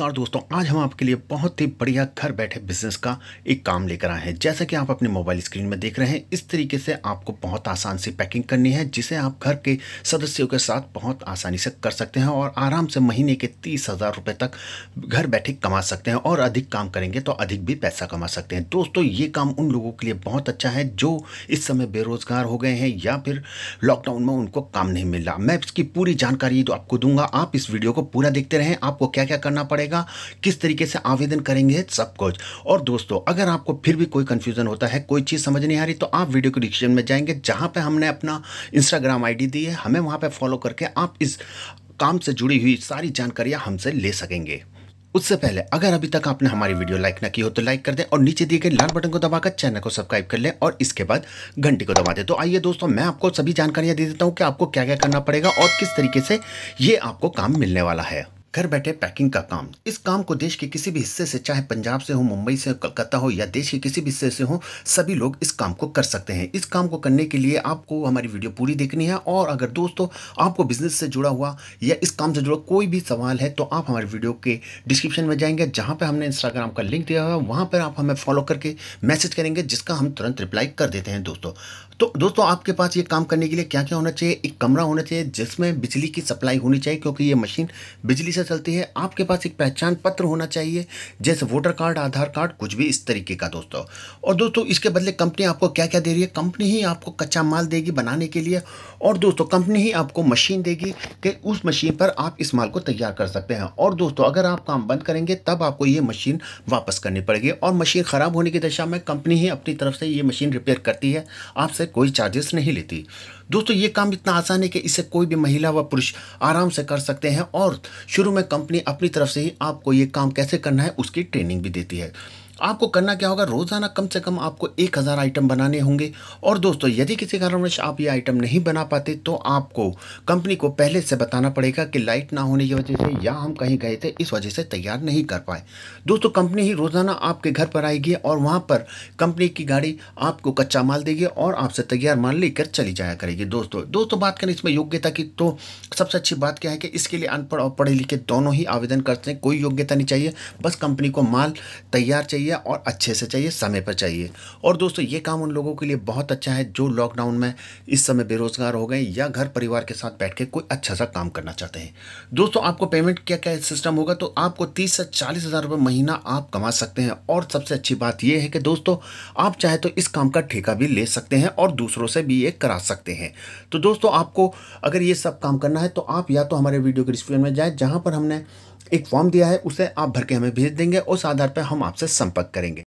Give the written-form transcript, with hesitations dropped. नमस्कार दोस्तों, आज हम आपके लिए बहुत ही बढ़िया घर बैठे बिजनेस का एक काम लेकर आए हैं। जैसा कि आप अपने मोबाइल स्क्रीन में देख रहे हैं, इस तरीके से आपको बहुत आसान से पैकिंग करनी है, जिसे आप घर के सदस्यों के साथ बहुत आसानी से कर सकते हैं और आराम से महीने के 30,000 रुपये तक घर बैठे कमा सकते हैं। और अधिक काम करेंगे तो अधिक भी पैसा कमा सकते हैं। दोस्तों, ये काम उन लोगों के लिए बहुत अच्छा है जो इस समय बेरोजगार हो गए हैं या फिर लॉकडाउन में उनको काम नहीं मिल रहा। मैं इसकी पूरी जानकारी आपको दूंगा। आप इस वीडियो को पूरा देखते रहें। आपको क्या क्या करना पड़ेगा, किस तरीके से आवेदन करेंगे, सब कुछ। और दोस्तों, अगर आपको फिर भी कोई कंफ्यूजन होता है, कोई चीज समझ नहीं आ रही, तो आप वीडियो के डिस्क्रिप्शन में जाएंगे, जहां पे हमने अपना इंस्टाग्राम आईडी दी है। हमें वहां पे फॉलो करके आप इस काम से जुड़ी हुई सारी जानकारियां हमसे ले सकेंगे। उससे पहले, अगर अभी तक आपने हमारी वीडियो लाइक ना की हो तो लाइक कर दें और नीचे दिए गए लाल बटन को दबाकर चैनल को सब्सक्राइब कर लें और इसके बाद घंटी को दबा दें। तो आइए दोस्तों, मैं आपको सभी जानकारियां दे देता हूं कि आपको क्या क्या करना पड़ेगा और किस तरीके से यह आपको काम मिलने वाला है। घर बैठे पैकिंग का काम। इस काम को देश के किसी भी हिस्से से, चाहे पंजाब से हो, मुंबई से, कलकत्ता हो या देश के किसी भी हिस्से से हो, सभी लोग इस काम को कर सकते हैं। इस काम को करने के लिए आपको हमारी वीडियो पूरी देखनी है। और अगर दोस्तों आपको बिजनेस से जुड़ा हुआ या इस काम से जुड़ा कोई भी सवाल है तो आप हमारी वीडियो के डिस्क्रिप्शन में जाएंगे, जहाँ पर हमने इंस्टाग्राम का लिंक दिया हुआ है। वहाँ पर आप हमें फॉलो करके मैसेज करेंगे, जिसका हम तुरंत रिप्लाई कर देते हैं। दोस्तों, तो दोस्तों आपके पास ये काम करने के लिए क्या क्या होना चाहिए? एक कमरा होना चाहिए जिसमें बिजली की सप्लाई होनी चाहिए, क्योंकि ये मशीन बिजली से चलती है। आपके पास एक पहचान पत्र होना चाहिए, जैसे वोटर कार्ड, आधार कार्ड, कुछ भी इस तरीके का दोस्तों। और दोस्तों, इसके बदले कंपनी आपको क्या क्या दे रही है? कंपनी ही आपको कच्चा माल देगी बनाने के लिए। और दोस्तों, कंपनी ही आपको मशीन देगी कि उस मशीन पर आप इस माल को तैयार कर सकते हैं। और दोस्तों, अगर आप काम बंद करेंगे तब आपको ये मशीन वापस करनी पड़ेगी। और मशीन ख़राब होने की दशा में कंपनी ही अपनी तरफ से ये मशीन रिपेयर करती है, आपसे कोई चार्जेस नहीं लेती। दोस्तों, ये काम इतना आसान है कि इसे कोई भी महिला व पुरुष आराम से कर सकते हैं। और शुरू में कंपनी अपनी तरफ से ही आपको ये काम कैसे करना है उसकी ट्रेनिंग भी देती है। आपको करना क्या होगा? रोज़ाना कम से कम आपको 1000 आइटम बनाने होंगे। और दोस्तों, यदि किसी कारणवश आप ये आइटम नहीं बना पाते तो आपको कंपनी को पहले से बताना पड़ेगा कि लाइट ना होने की वजह से या हम कहीं गए थे, इस वजह से तैयार नहीं कर पाए। दोस्तों, कंपनी ही रोज़ाना आपके घर पर आएगी और वहाँ पर कंपनी की गाड़ी आपको कच्चा माल देगी और आपसे तैयार माल लेकर चली जाया करेगी। दोस्तों, बात करें इसमें योग्यता की, तो सबसे अच्छी बात क्या है कि इसके लिए अनपढ़ और पढ़े लिखे दोनों ही आवेदन करते हैं। कोई योग्यता नहीं चाहिए, बस कंपनी को माल तैयार चाहिए और अच्छे से चाहिए, समय पर चाहिए। और दोस्तों, ये काम उन लोगों के लिए बहुत अच्छा है जो लॉकडाउन में इस समय बेरोजगार हो गए या घर परिवार के साथ बैठ के कोई अच्छा सा काम करना चाहते हैं। दोस्तों, आपको पेमेंट क्या क्या सिस्टम होगा? तो आपको 30 से 40,000 रुपये महीना आप कमा सकते हैं। और सबसे अच्छी बात यह है कि दोस्तों, आप चाहे तो इस काम का ठेका भी ले सकते हैं और दूसरों से भी ये करा सकते हैं। तो दोस्तों, आपको अगर ये सब काम करना है तो आप या तो हमारे वीडियो के डिस्क्रिप्शन में जाए, जहाँ पर हमने एक फॉर्म दिया है, उसे आप भर के हमें भेज देंगे। उस आधार पर हम आपसे संपर्क करेंगे।